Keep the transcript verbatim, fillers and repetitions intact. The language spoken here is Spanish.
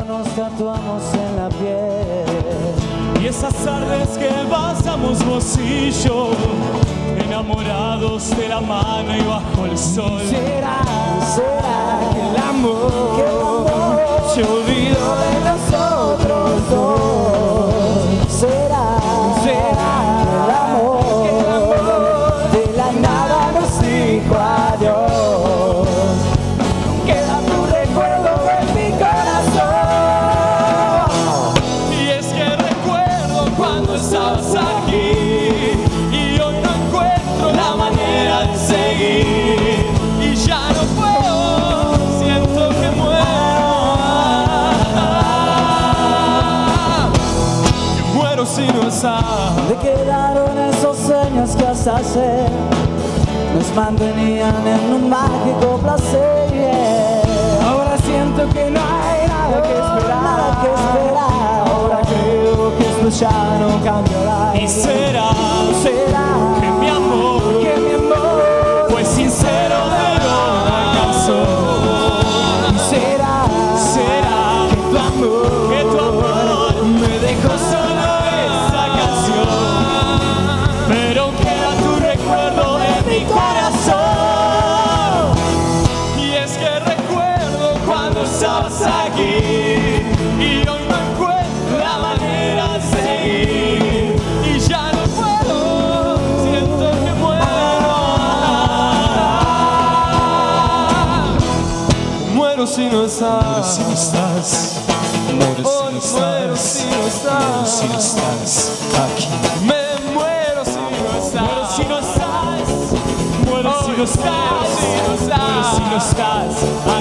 Pero nos tatuamos en la piel. Y esas tardes que pasamos vos y yo, enamorados de la mano y bajo el sol. ¿Será, será que el amor, que el amor se olvidó de nosotros dos? ¿Será, será que el amor, que el amor de la nada nos dijo adiós? Queda tu recuerdo en mi corazón. Y es que recuerdo cuando estabas aquí y hoy no encuentro la manera de seguir. Y ya no puedo, siento que muero. Muero si no estás. Me quedaron esos sueños que hasta hacer nos mantenían en un mágico placer. Yeah. Ahora siento que no hay nada que esperar, nada que esperar. Ahora creo que esto ya no cambiará. Y será, será que mi amor, que mi amor fue sincero, pero no alcanzó. Y será, será que tu amor, que tu amor me dejó solo esa canción. Pero queda tu recuerdo en mi corazón. Y es que recuerdo cuando estabas aquí y hoy no encuentro la manera de seguir. Y ya no puedo, siento que muero. Muero si no estás, muero si no estás, muero si no estás, muero si no estás aquí. Me muero si no estás, muero si no estás, muero si no estás, muero si no estás.